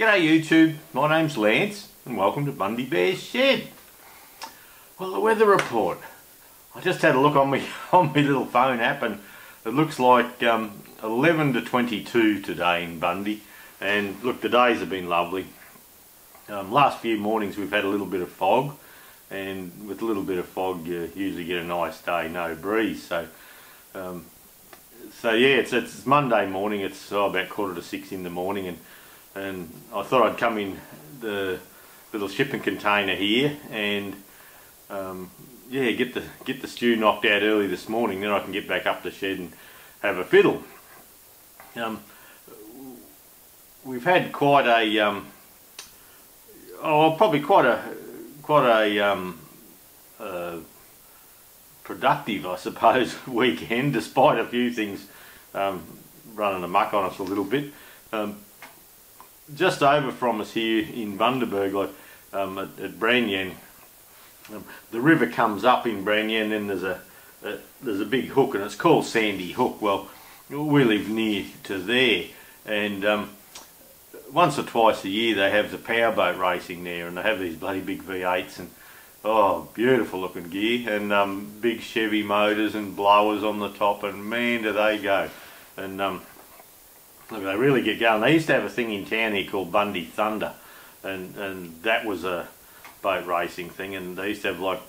G'day YouTube, my name's Lance and welcome to Bundy Bear's Shed. Well, the weather report. I just had a look on my little phone app and it looks like 11 to 22 today in Bundy, and look, the days have been lovely. Last few mornings we've had a little bit of fog, and with a little bit of fog you usually get a nice day, no breeze. So yeah, it's Monday morning, it's about 5:45 in the morning, and I thought I'd come in the little shipping container here and yeah, get the stew knocked out early this morning, then I can get back up the shed and have a fiddle. We've had quite a productive, I suppose, weekend, despite a few things running amok on us a little bit. Just over from us here in Bundaberg, like at Branyan, the river comes up in Branyan, and there's a big hook, and it's called Sandy Hook. Well, we live near to there, and once or twice a year they have the powerboat racing there, and they have these bloody big V8s and, oh, beautiful looking gear, and big Chevy motors and blowers on the top, and man do they go. And look, they really get going. They used to have a thing in town here called Bundy Thunder, and that was a boat racing thing, and they used to have like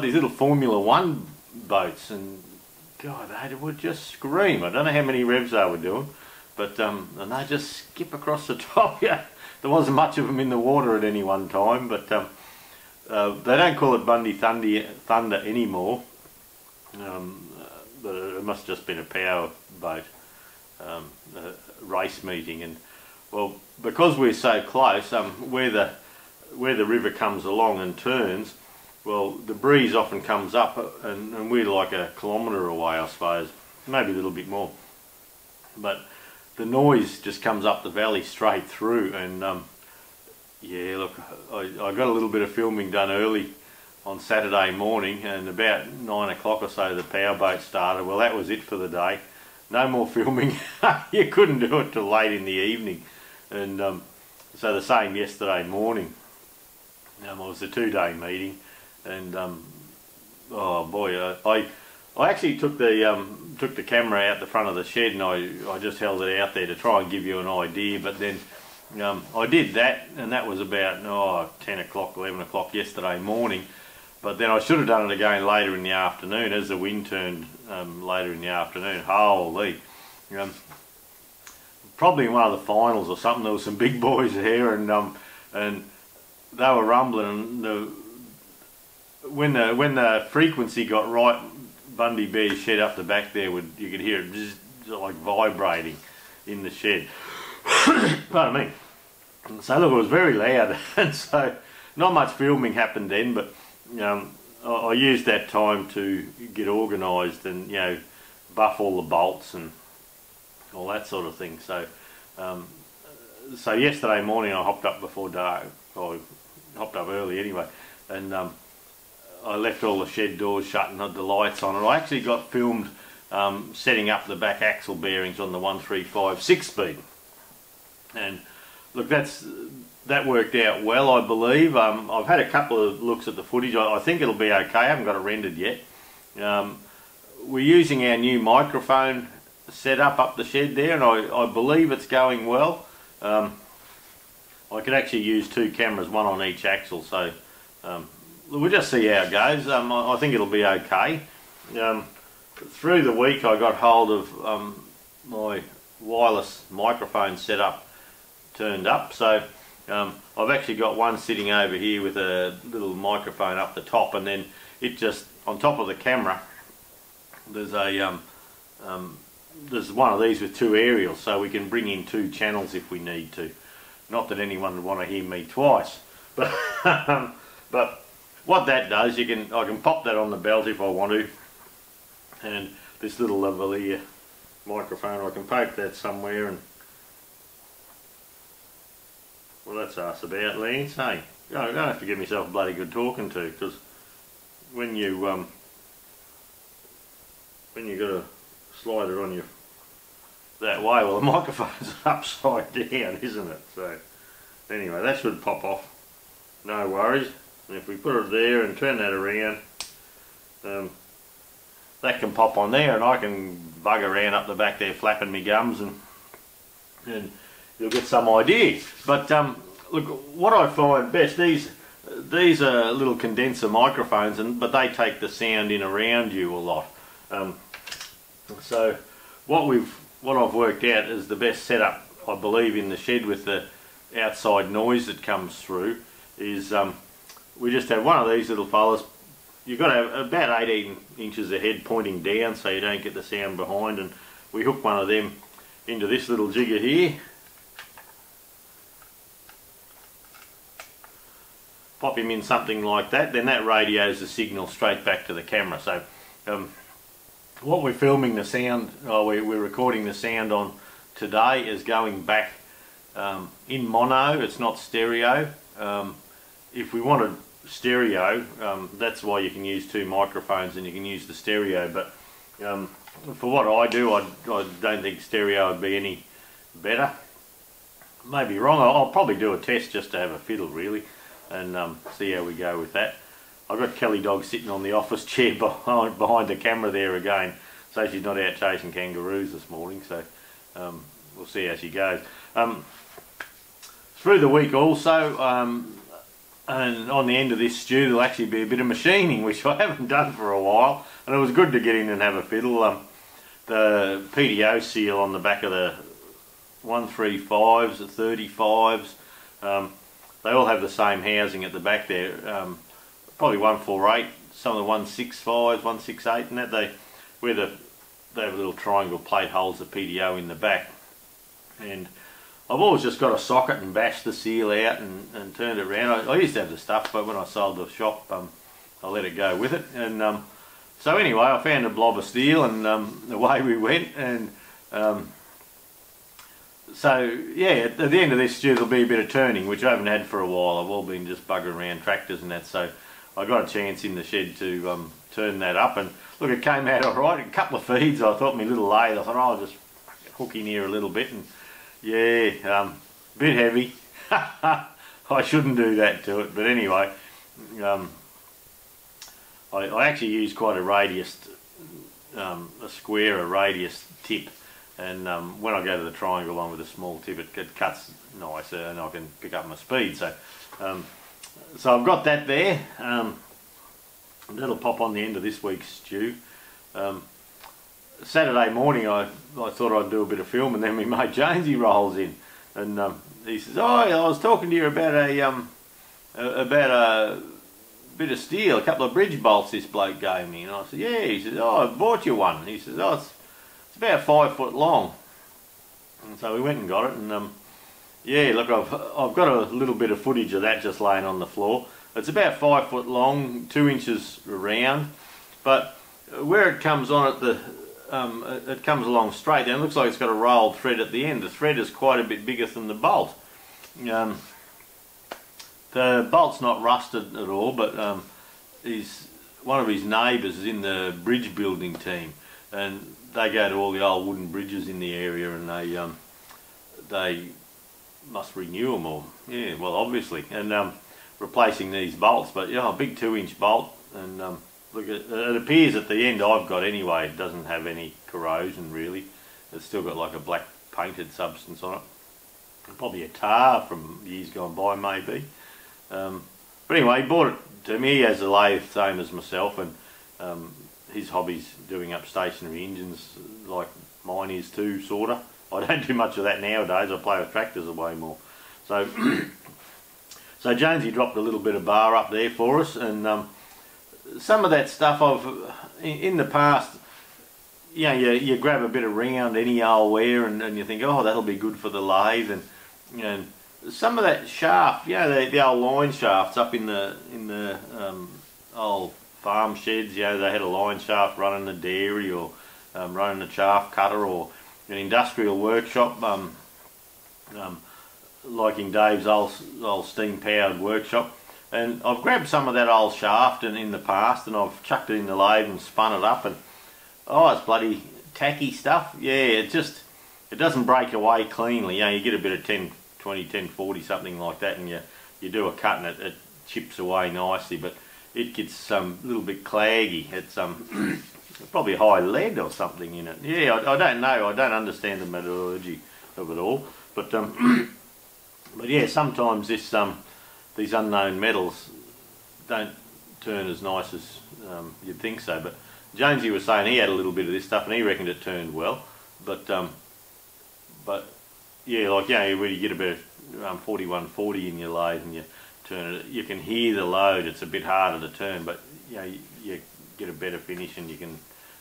these little Formula One boats, and God, they would just scream. I don't know how many revs they were doing, but and they just skip across the top. Yeah, there wasn't much of them in the water at any one time, but they don't call it Bundy Thunder anymore, but it must have just been a power boat race meeting. And well, because we're so close, where the river comes along and turns, well, the breeze often comes up, and we're like a kilometre away, I suppose, maybe a little bit more, but the noise just comes up the valley straight through. And yeah, look, I got a little bit of filming done early on Saturday morning, and about 9 o'clock or so the powerboat started. Well, that was it for the day. No more filming. You couldn't do it till late in the evening. And so the same yesterday morning. It was a two-day meeting, and oh boy, I actually took the camera out the front of the shed, and I just held it out there to try and give you an idea, but then I did that, and that was about 10 o'clock, 11 o'clock yesterday morning, but then I should have done it again later in the afternoon as the wind turned later in the afternoon. Holy, probably in one of the finals or something, there were some big boys here, and they were rumbling, and when the frequency got right, Bundy Bear's Shed up the back there, you could hear it just like vibrating in the shed. Pardon me. So look, it was very loud, and so not much filming happened then, but I used that time to get organised and, you know, buff all the bolts and all that sort of thing. So so yesterday morning I hopped up before dark. I hopped up early anyway, and I left all the shed doors shut and had the lights on, and I actually got filmed setting up the back axle bearings on the 135 6-speed. And look, that worked out well, I believe. I've had a couple of looks at the footage. I think it'll be okay. I haven't got it rendered yet. We're using our new microphone setup up the shed there, and I believe it's going well. I could actually use two cameras, one on each axle, so we'll just see how it goes. I think it'll be okay. Through the week I got hold of my wireless microphone setup turned up, so I've actually got one sitting over here with a little microphone up the top, and then it just on top of the camera there's a there's one of these with two aerials, so we can bring in two channels if we need to. Not that anyone would want to hear me twice, but but what that does, I can pop that on the belt if I want to, and this little lavalier microphone, I can poke that somewhere, and well, that's us about, Lance, hey. I don't have to give myself a bloody good talking to, because when you gotta slide it on your that way, well, the microphone's upside down, isn't it? So Anyway, that should pop off, no worries. And if we put it there and turn that around, that can pop on there and I can bug around up the back there flapping me gums, and you'll get some idea. But look, what I find best, these are little condenser microphones, but they take the sound in around you a lot. So what I've worked out is the best setup, I believe, in the shed with the outside noise that comes through is we just have one of these little fellas. You've got to have about 18 inches of head pointing down so you don't get the sound behind, and we hook one of them into this little jigger here, pop him in something like that, then that radios the signal straight back to the camera. So what we're filming the sound, we're recording the sound on today is going back in mono, it's not stereo. If we wanted stereo, that's why you can use two microphones and you can use the stereo, but for what I do, I don't think stereo would be any better. Maybe wrong. I'll probably do a test just to have a fiddle really and see how we go with that. I've got Kelly Dogg sitting on the office chair behind the camera there again, so she's not out chasing kangaroos this morning, so we'll see how she goes. Through the week also, and on the end of this stew there'll actually be a bit of machining, which I haven't done for a while, and it was good to get in and have a fiddle. The PDO seal on the back of the 135s, the 35s, they all have the same housing at the back there, probably 148, some of the 165s, 168, and that they have little triangle plate holes, the PDO in the back, and I've always just got a socket and bashed the seal out and turned it around. I used to have the stuff, but when I sold the shop, I let it go with it. And so anyway, I found a blob of steel and away we went. And so yeah, at the end of this stew there'll be a bit of turning, which I haven't had for a while. I've all been just buggering around tractors and that, so I got a chance in the shed to turn that up. And look, it came out all right. A couple of feeds, I thought, my little lathe, I thought, oh, I'll just hook in here a little bit. And yeah, bit heavy. I shouldn't do that to it, but anyway, I actually use quite a radius, a radius tip, and when I go to the triangle on with a small tip, it cuts nicer and I can pick up my speed. So, so I've got that there. That'll pop on the end of this week's stew. Saturday morning I thought I'd do a bit of film, and then my mate Jamesy rolls in and he says, oh, I was talking to you about a bit of steel, a couple of bridge bolts this bloke gave me. And I said, yeah. He says, oh, I bought you one. And he says, oh, it's about 5 foot long. And so we went and got it, and yeah, look, I've got a little bit of footage of that just laying on the floor. It's about 5 foot long, 2 inches round, but where it comes on at the it comes along straight, and it looks like it's got a rolled thread at the end. The thread is quite a bit bigger than the bolt. The bolt's not rusted at all, but one of his neighbours is in the bridge building team, and they go to all the old wooden bridges in the area, and they must renew them all. Yeah, well, obviously, and replacing these bolts. But yeah, a big 2-inch bolt, and look, it appears at the end I've got anyway, it doesn't have any corrosion really. It's still got like a black painted substance on it. Probably a tar from years gone by maybe. But anyway, he bought it to me as a lathe, same as myself, and his hobby's doing up stationary engines like mine is too, sorta. I don't do much of that nowadays, I play with tractors way more. So, so Jamesy dropped a little bit of bar up there for us, and some of that stuff I've in the past, you know, you grab a bit of round any old ware and you think, oh, that'll be good for the lathe, and you know, some of that shaft, you know, the old line shafts up in the old farm sheds, you know, they had a line shaft running the dairy or running a chaff cutter or an industrial workshop, like in Dave's old steam powered workshop. And I've grabbed some of that old shaft and in the past, and I've chucked it in the lathe and spun it up, and oh, it's bloody tacky stuff. Yeah, it doesn't break away cleanly. You know, you get a bit of 10, 20, 10, 40, something like that, and you do a cut and it chips away nicely, but it gets a little bit claggy. It's probably high lead or something in it. Yeah, I don't know. I don't understand the metallurgy of it all, but but yeah, sometimes this these unknown metals don't turn as nice as you'd think so. But Jamesy was saying he had a little bit of this stuff and he reckoned it turned well, but yeah, like, you know, when you get about 4140 in your lathe and you turn it, you can hear the load. It's a bit harder to turn, but you know, you get a better finish and you can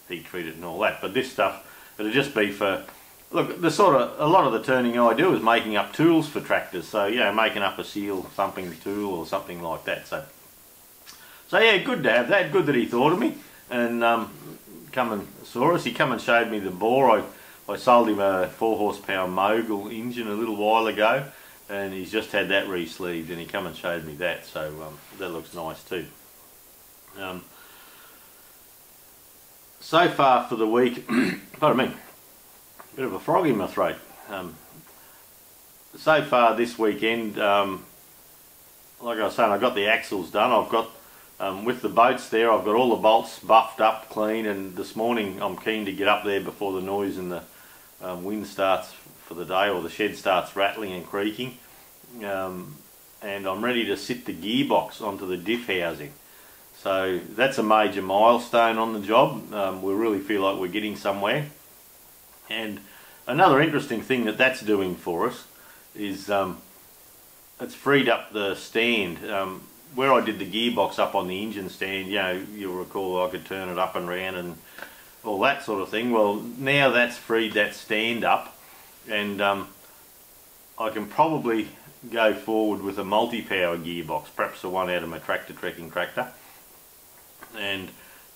heat treat it and all that. But this stuff, it'll just be for, look, the sort of, a lot of the turning I do is making up tools for tractors, so, you know, making up a seal, something tool or something like that. So yeah, good to have that, good that he thought of me, and come and saw us. He come and showed me the bore. I sold him a 4 horsepower Mogul engine a little while ago, and he's just had that re-sleeved, and he come and showed me that, so that looks nice too. So far for the week, pardon me, a bit of a frog in my throat. So far this weekend, like I was saying, I got the axles done. I've got, with the boats there, I've got all the bolts buffed up clean, and this morning I'm keen to get up there before the noise and the wind starts for the day, or the shed starts rattling and creaking, and I'm ready to sit the gearbox onto the diff housing. So that's a major milestone on the job. We really feel like we're getting somewhere. And another interesting thing that that's doing for us is it's freed up the stand. Where I did the gearbox up on the engine stand, you know, you'll recall I could turn it up and round and all that sort of thing. Well, now that's freed that stand up, and I can probably go forward with a multi-power gearbox, perhaps the one out of my trekking tractor. And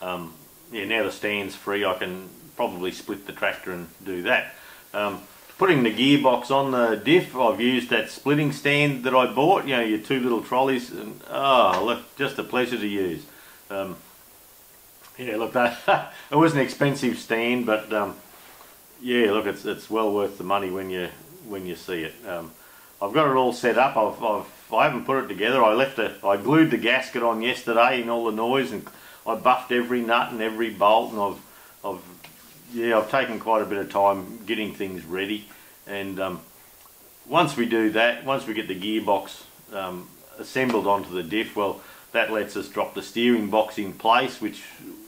yeah, now the stand's free, I can probably split the tractor and do that. Putting the gearbox on the diff, I've used that splitting stand that I bought, you know, your 2 little trolleys, and oh look, just a pleasure to use. Yeah, look, that it was an expensive stand, but yeah, look, it's well worth the money when you see it. I've got it all set up. I haven't put it together. I glued the gasket on yesterday and all the noise, and I buffed every nut and every bolt, and I've taken quite a bit of time getting things ready. And once we do that, once we get the gearbox assembled onto the diff, well, that lets us drop the steering box in place, which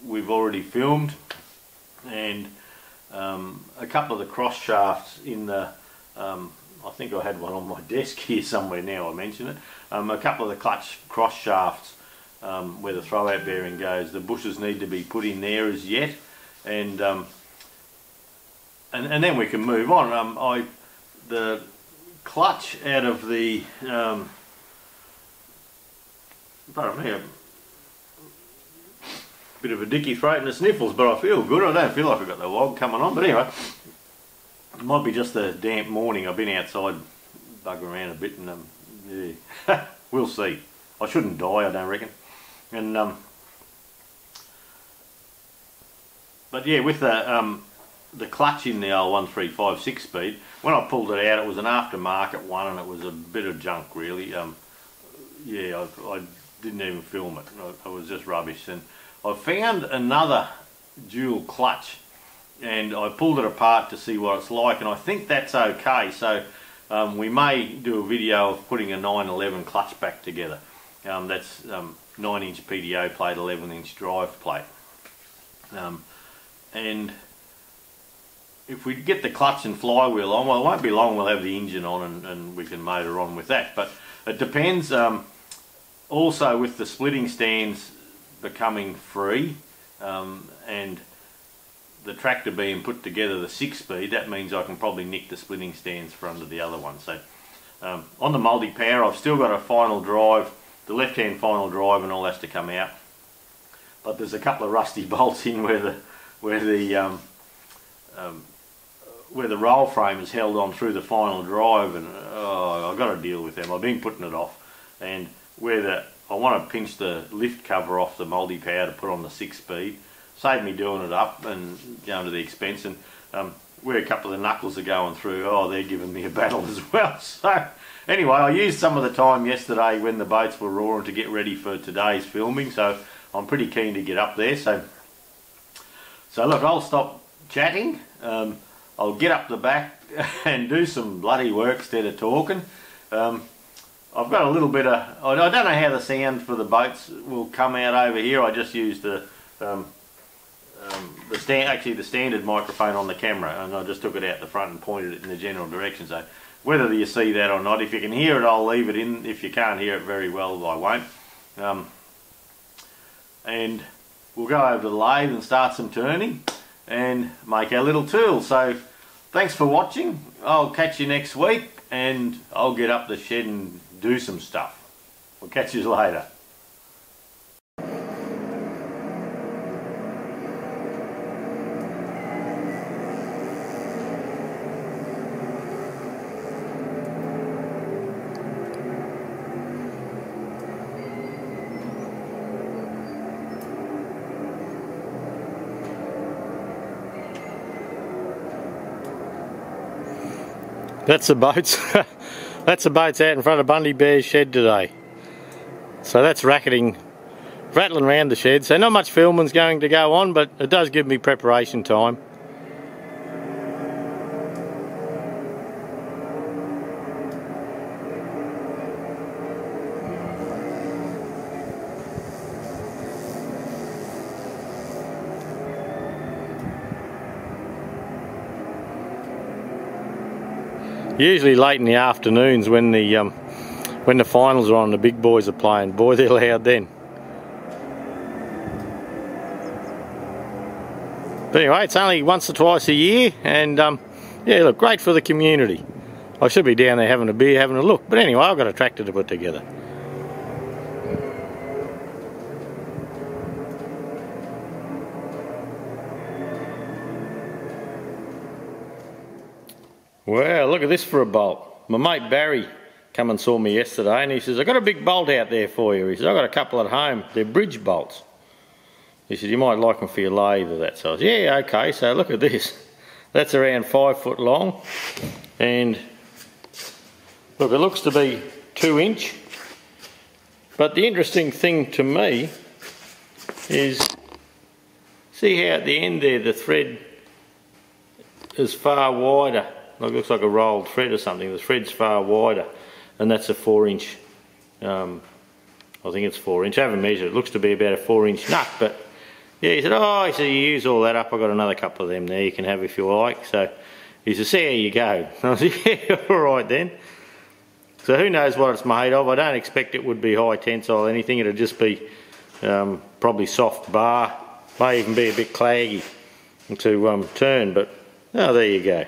we've already filmed, and a couple of the cross shafts in the I think I had one on my desk here somewhere now I mention it. A couple of the clutch cross shafts where the throwout bearing goes, the bushes need to be put in there as yet, and then we can move on. The clutch out of the pardon me, a bit of a dicky throat and the sniffles, but I feel good. I don't feel like I've got the log coming on, but anyway. It might be just the damp morning. I've been outside bugging around a bit, and yeah. We'll see. I shouldn't die, I don't reckon. And but yeah, with the clutch in the old 135 6-speed, when I pulled it out, it was an aftermarket one, and it was a bit of junk, really. Yeah, I didn't even film it. It was just rubbish. And I found another dual clutch, and I pulled it apart to see what it's like, and I think that's okay. So we may do a video of putting a 911 clutch back together. That's 9-inch PDO plate, 11-inch drive plate. And if we get the clutch and flywheel on, well, it won't be long, we'll have the engine on, and we can motor on with that. But it depends. Also, with the splitting stands becoming free, and the tractor being put together, the 6-speed, that means I can probably nick the splitting stands for under the other one. So on the multi-power, I've still got a final drive, the left-hand final drive, and all has to come out. But there's a couple of rusty bolts in where the roll frame is held on through the final drive, and oh, I've got to deal with them. I've been putting it off, and I want to pinch the lift cover off the multi-power to put on the 6-speed. Saved me doing it up and going to the expense, and where a couple of the knuckles are going through, oh, they're giving me a battle as well. So Anyway, I used some of the time yesterday when the boats were roaring to get ready for today's filming, so I'm pretty keen to get up there. So look, I'll stop chatting. I'll get up the back and do some bloody work instead of talking. I've got a little bit of... I don't know how the sound for the boats will come out over here. I just used the standard microphone on the camera, and I just took it out the front and pointed it in the general direction. So whether you see that or not, if you can hear it, I'll leave it in. If you can't hear it very well, I won't. And we'll go over to the lathe and start some turning and make our little tool. So thanks for watching. I'll catch you next week, and I'll get up the shed and do some stuff. We'll catch you later. That's the boats. That's the boats out in front of Bundy Bear's shed today. So that's rattling around the shed. So not much filming's going to go on, but it does give me preparation time. Usually late in the afternoons when the finals are on, the big boys are playing. Boy, they're loud then. But anyway, it's only once or twice a year, and yeah, look, great for the community. I should be down there having a beer, having a look. But anyway, I've got a tractor to put together. Wow, look at this for a bolt. My mate Barry come and saw me yesterday, and he says, "I've got a big bolt out there for you." He says, "I've got a couple at home. They're bridge bolts." He said, "You might like them for your lathe or that." So I said, "Yeah, okay." So look at this. That's around 5 foot long, and look, it looks to be 2 inch. But the interesting thing to me is, see how at the end there the thread is far wider. It looks like a rolled thread or something. The thread's far wider, and that's a 4 inch, I think it's 4 inch, I haven't measured it. It looks to be about a 4 inch nut. But yeah, he said, "Oh," he said, "you use all that up, I've got another couple of them there you can have if you like." So he said, "See how you go." And I said, "Yeah, alright then." So who knows what it's made of. I don't expect it would be high tensile or anything. It'll just be probably soft bar, may even be a bit claggy to turn, but oh, there you go.